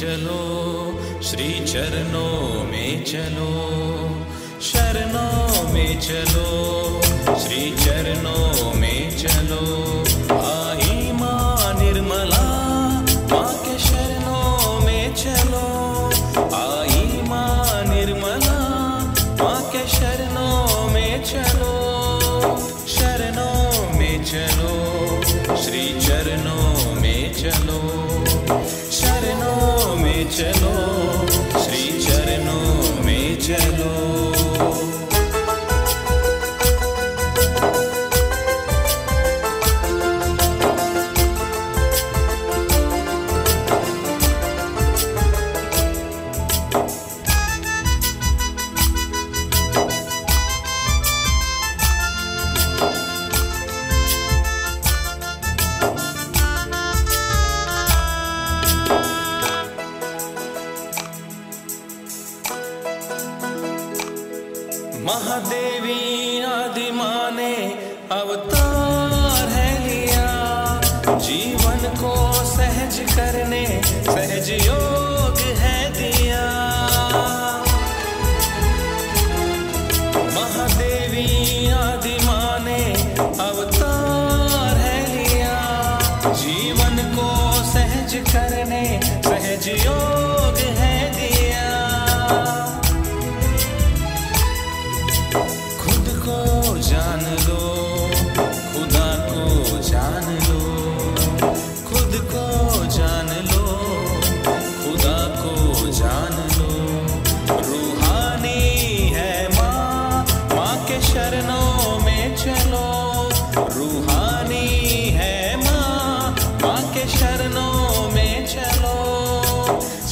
चलो, श्री चरणों में चलो, शरणों में चलो, श्री चरणों में चलो। आई माँ निर्मला, माँ के शरणों में चलो। आई माँ निर्मला, माँ के शरणों में चलो, शरणों में चलो, श्री चरणों में चलो, शरणों में चलो, श्री चरणों में चलो। महादेवी आदि माँ ने अवतार है लिया, जीवन को सहज करने सहज योग है दिया। महादेवी आदि माँ ने अवतार है लिया, जीवन को सहज करने सहज योग है दिया। जान लो, खुदा को जान लो, खुद को जान लो, खुदा को जान लो। रूहानी है माँ, माँ के शरणों में चलो। रूहानी है माँ, माँ के शरणों में चलो,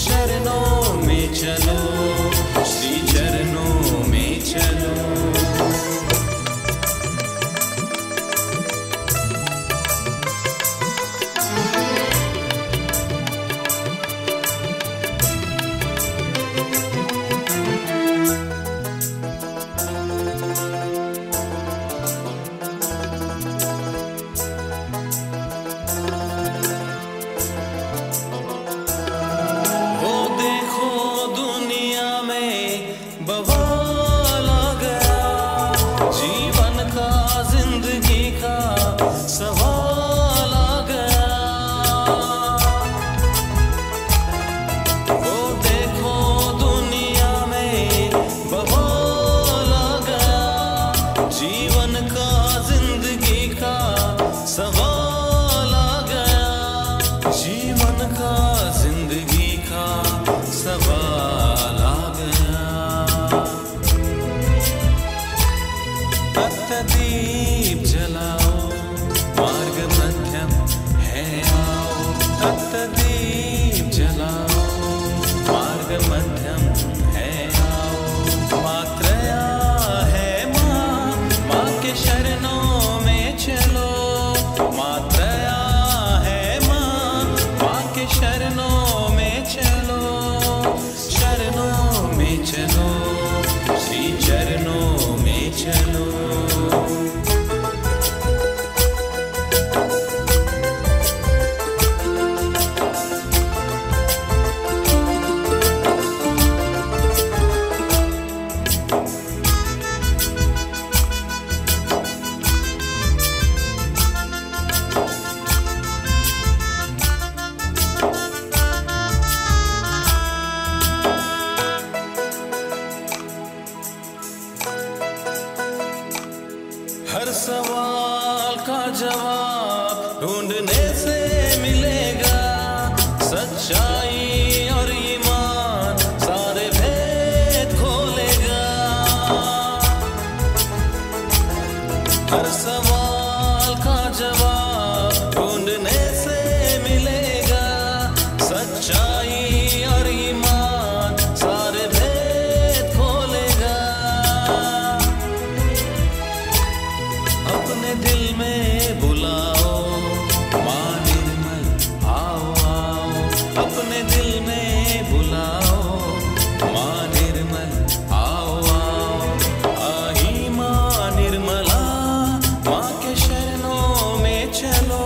शरणों में चलो, श्री चरणों में चलो। दीप जलाओ, मार्ग मध्यम है आओ। दीप जलाओ, मार्ग मध्यम है आओ। मात्रया है माँ, माँ के शरणों में चलो। मात्रया है माँ, माँ के शरणों में चलो, शरणों में चलो, श्री चरणों में चलो। हर सवाल का जवाब ढूंढने से मिलेगा, सच्चाई और ईमान सारे भेद खोलेगा। हर सवाल का जवाब ढूंढने से मिलेगा, सच्चाई और ईमान सारे भेद खोलेगा। अपने दिल में बुलाओ, माँ निर्मल आओ आओ। अपने दिल में बुलाओ, माँ निर्मल आओ आओ। आई माँ निर्मला, माँ के शरणों में चलो।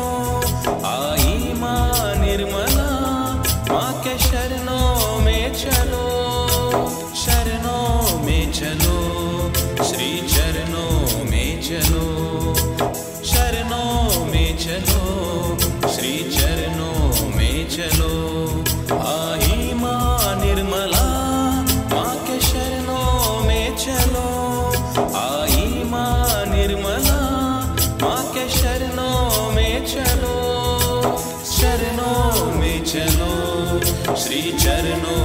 आई माँ निर्मला, माँ के शरणों चरणों